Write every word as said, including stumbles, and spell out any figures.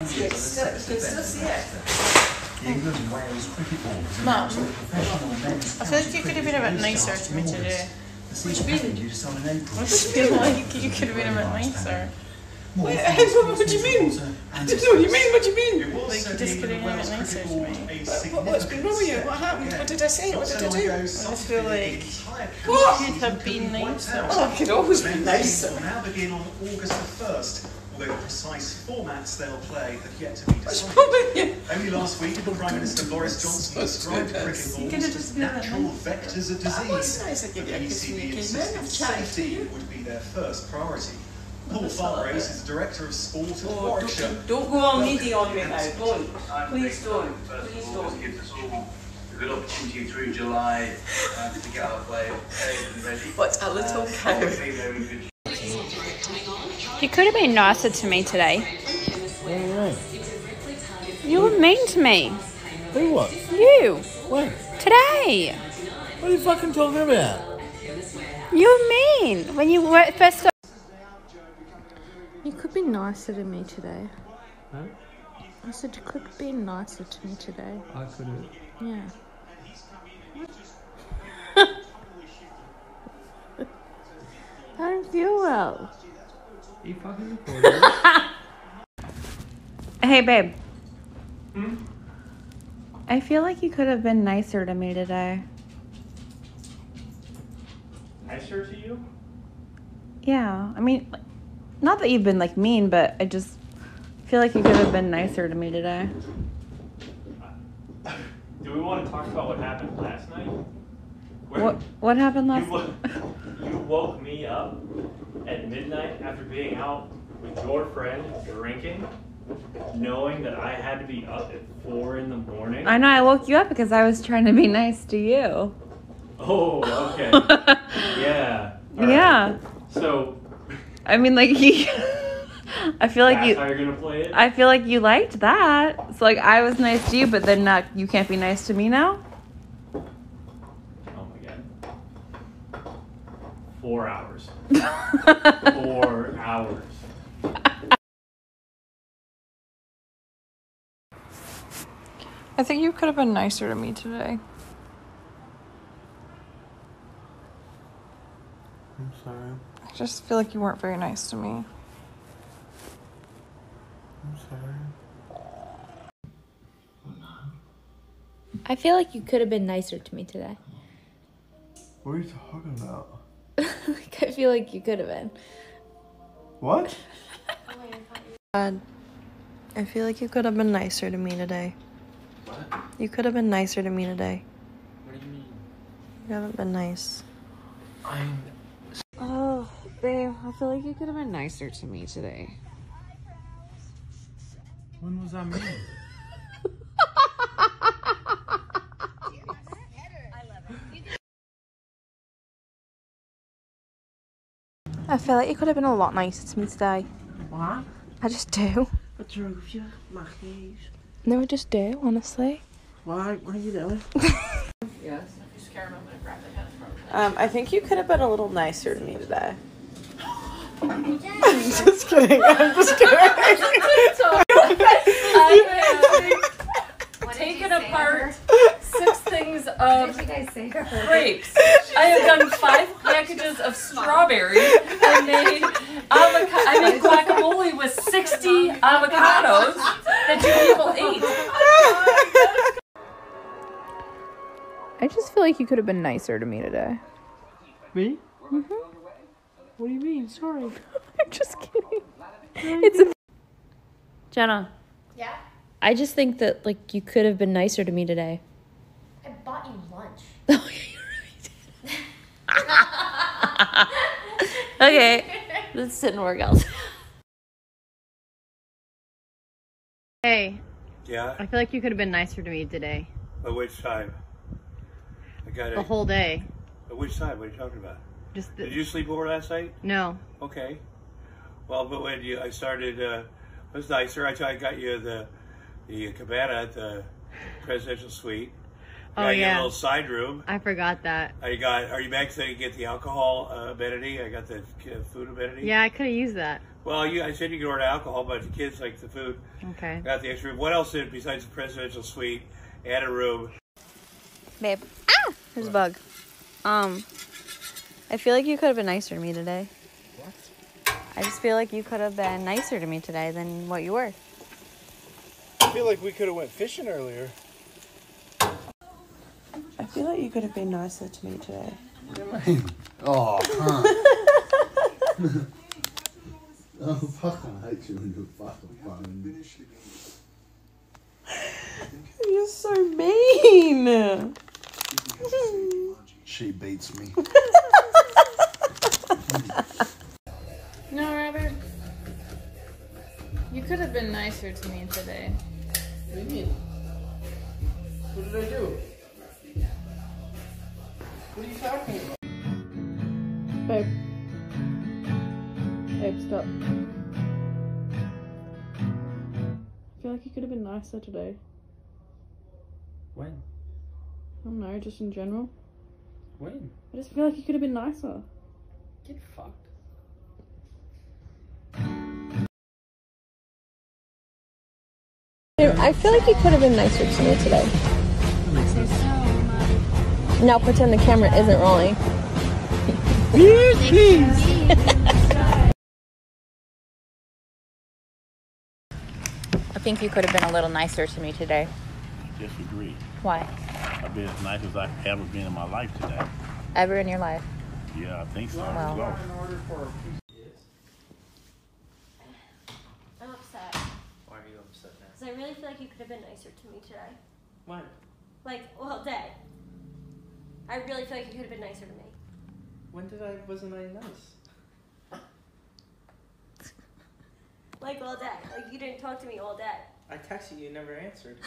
You can still see it. England and Wales cricket ball is an professional men's. I think you could have been a bit nicer to me today. Which been? Which been? You could have been a bit nicer. Wait, what do you mean? I don't know what you mean, what do you mean? Like, you just could have been a bit nicer to me. But what's been wrong with you? What happened? What did I say? What did I do? I just feel like, what? You could have been nicer. Oh, I could always be nicer. Will now begin on August the first. Although the precise formats they'll play have yet to be decided. Only last week, the Prime Minister Boris Johnson described cricket balls as natural vectors of disease. Nice, but the E C B insisted safety would be their first priority. Paul Farrows is the Director of Sport at oh, Warwickshire. Don't, don't go all needy on me now, don't. Please don't. Please don't. Give us all a good opportunity through July uh, to get our play and ready. What a little cow. You could have been nicer to me today. Yeah, right. You were mean to me. Who what? You. When? Today. What are you fucking talking about? You were mean when you were first started. You could be nicer to me today. Huh? I said you could be nicer to me today. I could have. Yeah. I don't feel well. You fucking recorded. Hey, babe. Hmm? I feel like you could have been nicer to me today. Nicer to you? Yeah. I mean, not that you've been, like, mean, but I just feel like you could have been nicer to me today. Do we want to talk about what happened last night? Where what What happened last night? You woke me up at midnight after being out with your friend drinking, knowing that I had to be up at four in the morning. I know, I woke you up because I was trying to be nice to you. Oh, okay. Yeah. Right. Yeah. So. I mean, like, you, I feel like you. That's how you're gonna play it? I feel like you liked that. So, like, I was nice to you, but then not. You can't be nice to me now? Four hours. Four hours. I think you could have been nicer to me today. I'm sorry. I just feel like you weren't very nice to me. I'm sorry. I feel like you could have been nicer to me today. What are you talking about? Like, I feel like you could have been. What? God, I feel like you could have been nicer to me today. What? You could have been nicer to me today. What do you mean? You haven't been nice. I'm... Oh, babe, I feel like you could have been nicer to me today. When was I mean? I feel like you could have been a lot nicer to me today. What? I just do. I drove you, my keys. No, I just do, honestly. Why? What are you doing? Yes. Um, I think you could have been a little nicer to me today. I'm just kidding. I'm just kidding. I like, take it apart. Six things of grapes. I have done five packages of strawberry. I made avocado. I made guacamole with sixty avocados that two people ate. I just feel like you could have been nicer to me today. Me? Mm-hmm. What do you mean? Sorry. I'm just kidding. It's a Jenna. Yeah. I just think that, like, you could have been nicer to me today. I bought you lunch. Oh, yeah, you're right. Okay, let's sit and work out. Hey. Yeah? I feel like you could have been nicer to me today. At which time? I got the whole day. At which time? What are you talking about? Just the... Did you sleep over last night? No. Okay. Well, but when you, I started, uh, it was nicer. I, I got you the, the cabana at the presidential suite. Oh, I yeah. Got a little side room. I forgot that. I got, are you back so you can get the alcohol uh, amenity? I got the uh, food amenity. Yeah, I could have used that. Well, you, I said you could order alcohol, but the kids like the food. Okay. Got the extra room. What else did besides the presidential suite? Add a room. Babe. Ah! There's what? A bug. Um, I feel like you could have been nicer to me today. What? I just feel like you could have been nicer to me today than what you were. I feel like we could have went fishing earlier. I feel like you could have been nicer to me today. Oh, huh. Oh, fucking hate you when you fucking fun. You're so mean. She beats me. No, Robert. You could have been nicer to me today. What do you mean? What did I do? What are you talking about? Babe. Babe, stop. I feel like you could have been nicer today. When? I don't know, just in general. When? I just feel like you could have been nicer. Get fucked. I feel like you could have been nicer to me today. That makes sense. Now pretend the camera isn't rolling. I think you could have been a little nicer to me today. I disagree. Why? I've been as nice as I've ever been in my life today. Ever in your life? Yeah, I think so. Wow. Well. I'm upset. Why are you upset now? Because I really feel like you could have been nicer to me today. Why? Like, all day. I really feel like you could have been nicer to me. When did I, wasn't I nice? Like all day. Like you didn't talk to me all day. I texted you, you never answered.